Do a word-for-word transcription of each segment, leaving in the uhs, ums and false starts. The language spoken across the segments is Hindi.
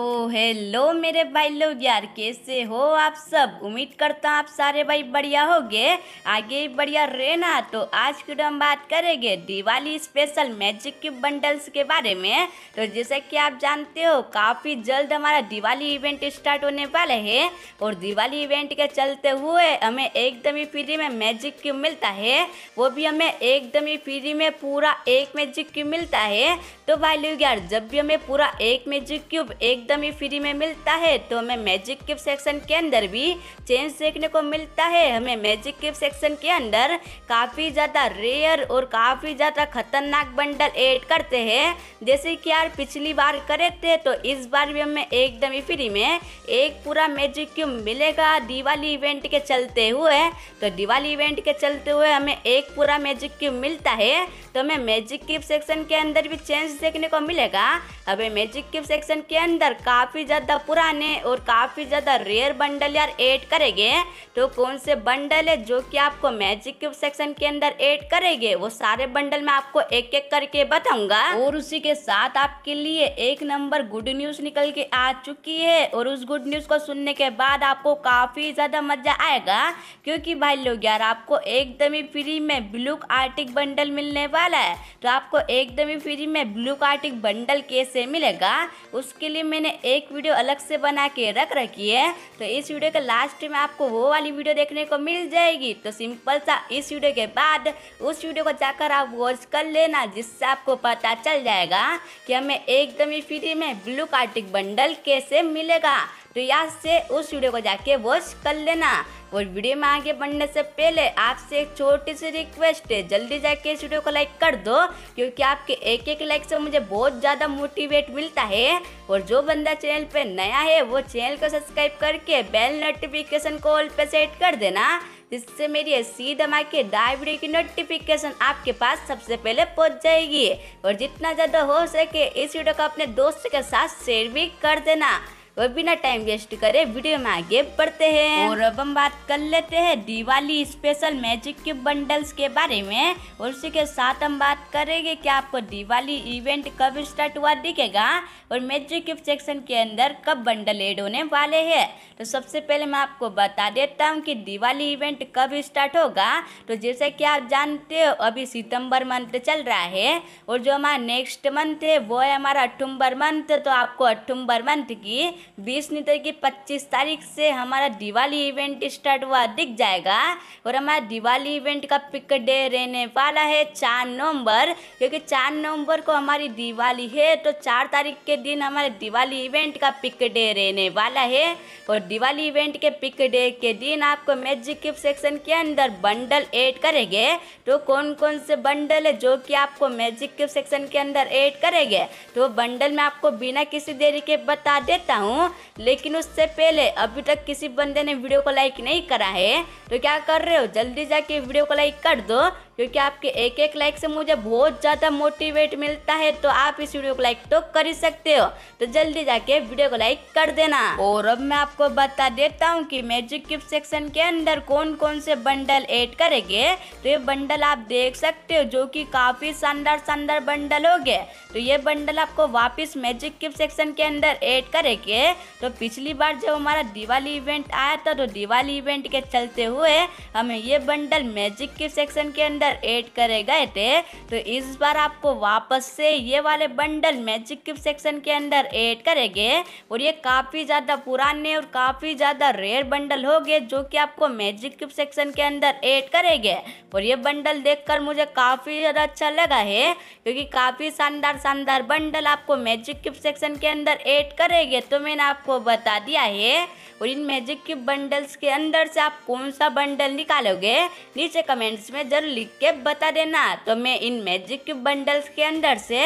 ओ हेलो मेरे भाई लोग यार, कैसे हो आप सब। उम्मीद करता हूँ आप सारे भाई बढ़िया होगे, आगे ही बढ़िया रहना। तो आज की हम बात करेंगे दिवाली स्पेशल मैजिक की बंडल्स के बारे में। तो जैसा कि आप जानते हो, काफ़ी जल्द हमारा दिवाली इवेंट स्टार्ट होने वाला है और दिवाली इवेंट के चलते हुए हमें एकदम ही फ्री में मैजिक क्यूब मिलता है, वो भी हमें एकदम ही फ्री में पूरा एक मैजिक क्यूब मिलता है। तो भाई लोग यार, जब भी हमें पूरा एक मैजिक क्यूब एक एकदम ही फ्री में मिलता है तो हमें मैजिक क्यूब सेक्शन के अंदर भी चेंज देखने को मिलता है। हमें मैजिक क्यूब सेक्शन के अंदर काफ़ी ज़्यादा रेयर और काफ़ी ज़्यादा खतरनाक बंडल ऐड करते हैं। जैसे कि यार पिछली बार करे थे, तो इस बार भी हमें एकदम ही फ्री में एक पूरा मैजिक क्यूब मिलेगा दिवाली इवेंट के चलते हुए। तो दिवाली इवेंट के चलते हुए हमें एक पूरा मैजिक क्यूब मिलता है, तो हमें मैजिक क्यूब सेक्शन के अंदर भी चेंज देखने को मिलेगा। हमें मैजिक क्यूब सेक्शन के अंदर काफ़ी ज़्यादा पुराने और काफ़ी ज़्यादा रेयर बंडल यार ऐड करेंगे। तो कौन से बंडल है जो कि आपको मैजिक क्यूब सेक्शन के अंदर ऐड करेंगे, वो सारे बंडल मैं आपको एक एक करके बताऊंगा। और उसी के साथ आपके लिए एक नंबर गुड न्यूज़ निकल के आ चुकी है, और उस गुड न्यूज़ को सुनने के बाद आपको काफ़ी ज़्यादा मज़ा आएगा, क्योंकि भाई लोग यार आपको एकदम ही फ्री में ब्लू आर्टिक बंडल मिलने वाला है। तो आपको एकदम ही फ्री में ब्लू आर्टिक बंडल कैसे मिलेगा, उसके लिए मैंने एक वीडियो अलग से बना के रख रखी है। तो इस वीडियो के लास्ट में आपको वो वाली वीडियो देखने को मिल जाएगी। तो सिंपल सा इस वीडियो के बाद उस वीडियो को जाकर आप वॉच कर लेना, जिससे आपको पता चल जाएगा कि हमें एकदम ही फ्री में ब्लू आर्टिक बंडल कैसे मिलेगा। तो यहाँ से उस वीडियो को जाके वॉच कर लेना। और वीडियो में आगे बढ़ने से पहले आपसे एक छोटी सी रिक्वेस्ट है, जल्दी जाके इस वीडियो को लाइक कर दो, क्योंकि आपके एक एक लाइक से मुझे बहुत ज़्यादा मोटिवेट मिलता है। और जो बंदा चैनल पे नया है वो चैनल को सब्सक्राइब करके बेल नोटिफिकेशन को ऑल पे सेट कर देना, जिससे मेरी ऐसी धमाके डायबिटी की नोटिफिकेशन आपके पास सबसे पहले पहुंच जाएगी। और जितना ज़्यादा हो सके इस वीडियो को अपने दोस्त के साथ शेयर भी कर देना। और बिना टाइम वेस्ट करे वीडियो में आगे बढ़ते हैं। और अब हम बात कर लेते हैं Diwali special magic cube bundles के बारे में। और उसी के साथ हम बात करेंगे कि आपको दिवाली इवेंट कब स्टार्ट हुआ दिखेगा और मैजिक क्यूब सेक्शन के अंदर कब बंडल ऐड होने वाले हैं। तो सबसे पहले मैं आपको बता देता हूँ कि दिवाली इवेंट कब स्टार्ट होगा। तो जैसे कि आप जानते हो अभी सितम्बर मंथ चल रहा है, और जो हमारा नेक्स्ट मंथ है वो है हमारा अक्टूबर मंथ। तो आपको अक्टूबर मंथ की बीस नीतर की पच्चीस तारीख से हमारा दिवाली इवेंट स्टार्ट हुआ दिख जाएगा। और हमारा दिवाली इवेंट का पिक डे रहने वाला है चार नवंबर, क्योंकि चार नवंबर को हमारी दिवाली है। तो चार तारीख के दिन हमारे दिवाली इवेंट का पिक डे रहने वाला है। और दिवाली इवेंट के पिक डे के दिन आपको मैजिक क्यूब सेक्शन के अंदर बंडल ऐड करेंगे। तो कौन कौन से बंडल है जो कि आपको मैजिक क्यूब सेक्शन के अंदर ऐड करेंगे, तो बंडल मैं आपको बिना किसी देरी के बता देता हूँ। लेकिन उससे पहले अभी तक किसी बंदे ने वीडियो को लाइक नहीं करा है, तो क्या कर रहे हो, जल्दी जाके वीडियो को लाइक कर दो, क्योंकि आपके एक एक लाइक से मुझे बहुत ज़्यादा मोटिवेट मिलता है। तो आप इस वीडियो को लाइक तो कर ही सकते हो, तो जल्दी जाके वीडियो को लाइक कर देना। और अब मैं आपको बता देता हूँ कि मैजिक क्यूब सेक्शन के अंदर कौन कौन से बंडल ऐड करेंगे। तो ये बंडल आप देख सकते हो, जो कि काफ़ी शानदार शानदार बंडल हो गए। तो ये बंडल आपको वापस मैजिक क्यूब सेक्शन के अंदर ऐड करेंगे। तो पिछली बार जब हमारा दिवाली इवेंट आया था, तो दिवाली इवेंट के चलते हुए हमें ये बंडल मैजिक क्यूब सेक्शन के अंदर ऐड करे गए थे। तो इस बार आपको वापस से ये वाले बंडल मैजिक क्यूब सेक्शन के अंदर ऐड करेंगे। और ये काफ़ी ज़्यादा पुराने और काफ़ी ज़्यादा रेयर बंडल हो गए, जो कि आपको मैजिक क्यूब सेक्शन के अंदर ऐड करेंगे। और ये बंडल देखकर मुझे काफ़ी ज़्यादा अच्छा लगा है, क्योंकि काफ़ी शानदार शानदार बंडल आपको मैजिक क्यूब सेक्शन के अंदर ऐड करेंगे। तो मैंने आपको बता दिया है। और इन मैजिक क्यूब बंडल्स के अंदर से आप कौन सा बंडल निकालोगे, नीचे कमेंट्स में जरूर लिख के बता देना। तो मैं इन मैजिक क्यूब बंडल्स के अंदर से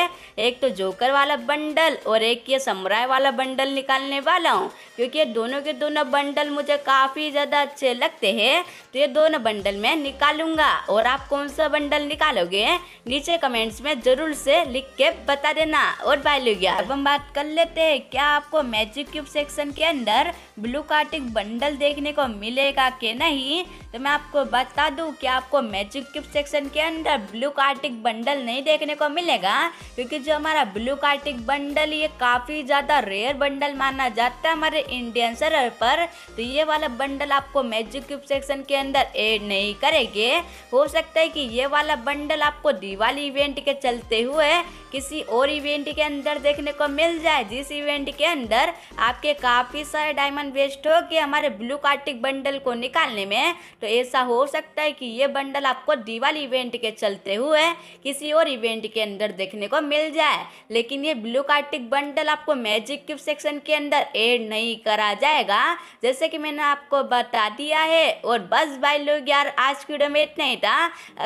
एक तो जोकर वाला बंडल और एक ये समुराय वाला बंडल निकालने वाला हूँ, क्योंकि ये दोनों के दोनों बंडल मुझे काफ़ी ज़्यादा अच्छे लगते हैं। तो ये दोनों बंडल मैं निकालूंगा। और आप कौन सा बंडल निकालोगे, नीचे कमेंट्स में ज़रूर से लिख के बता देना। और भाई लोग यार, अब हम बात कर लेते हैं क्या आपको मैजिक क्यूब सेक्शन के अंदर ब्लू कार्टिक बंडल देखने को मिलेगा कि नहीं। तो मैं आपको बता दूं कि आपको मैजिक क्यूब सेक्शन के अंदर ब्लू कार्टिक बंडल नहीं देखने को मिलेगा, क्योंकि जो हमारा ब्लू कार्टिक बंडल ये काफ़ी ज़्यादा रेयर बंडल माना जाता है हमारे इंडियन सर्वर पर। तो ये वाला बंडल आपको मैजिक क्यूब सेक्शन के अंदर ऐड नहीं करेंगे। हो सकता है कि ये वाला बंडल आपको दिवाली इवेंट के चलते हुए किसी और इवेंट के अंदर देखने को मिल जाए, जिस इवेंट के अंदर आपके काफ़ी सारे डायमंड वेस्ट हो गए हमारे ब्लू कार्टिक बंडल को निकालने में। तो ऐसा हो सकता है कि ये बंडल आपको दिवाली इवेंट के चलते हुए किसी और इवेंट के अंदर देखने को मिल जाए, लेकिन ये ब्लू कार्टिक बंडल आपको मैजिक क्यूब सेक्शन के अंदर ऐड नहीं करा जाएगा, जैसे कि मैंने आपको बता दिया है। और बस भाई लोग यार, आज की वीडियो में इतना ही था।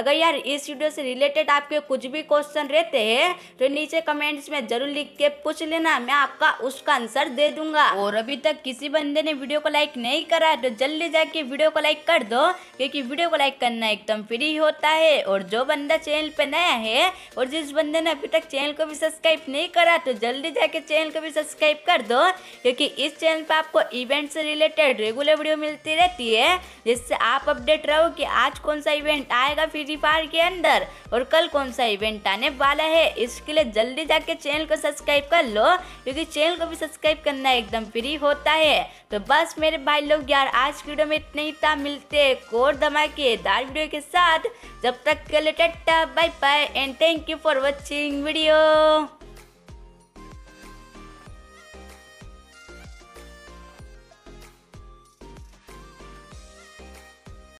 अगर यार इस वीडियो से रिलेटेड आपके कुछ भी क्वेश्चन रहते हैं तो नीचे कमेंट्स में जरूर लिख के पूछ लेना, मैं आपका उसका आंसर दे दूंगा। और अभी तक किसी बंदे ने वीडियो को लाइक नहीं करा तो जल्दी जाके वीडियो को लाइक कर दो, क्योंकि वीडियो को लाइक करना एकदम फ्री होता है। और जो बंदा चैनल पे नया है और जिस बंदे ने अभी तक चैनल को भी सब्सक्राइब नहीं करा तो जल्दी जाके चैनल को भी सब्सक्राइब कर दो, क्योंकि इस चैनल पर आपको इवेंट से रिलेटेड रेगुलर वीडियो मिलती रहती है, जिससे आप अपडेट रहो कि आज कौन सा इवेंट आएगा फ्री फायर के अंदर और कल कौन सा इवेंट आने वाला है। इसके लिए जल्दी जाके चैनल को सब्सक्राइब कर लो, क्योंकि चैनल को भी सब्सक्राइब करना एकदम फ्री होता है। तो बस मेरे भाई लोग यार, आज की वीडियो में इतना ही था। मिलते हैं एक और धमाकेदार वीडियो के साथ, जब तक के लिए tata bye bye and thank you for watching video.